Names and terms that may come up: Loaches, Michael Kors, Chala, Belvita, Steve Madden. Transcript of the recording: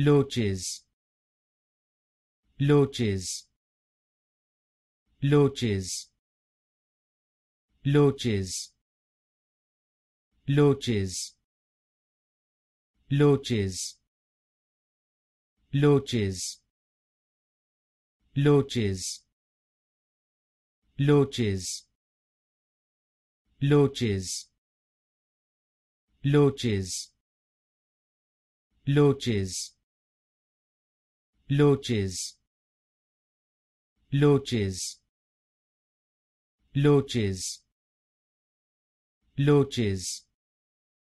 Loaches, loaches, loaches, loaches, loaches, loaches, loaches, loaches, loaches, loaches, loaches, loaches, loaches, loaches, loaches, loaches.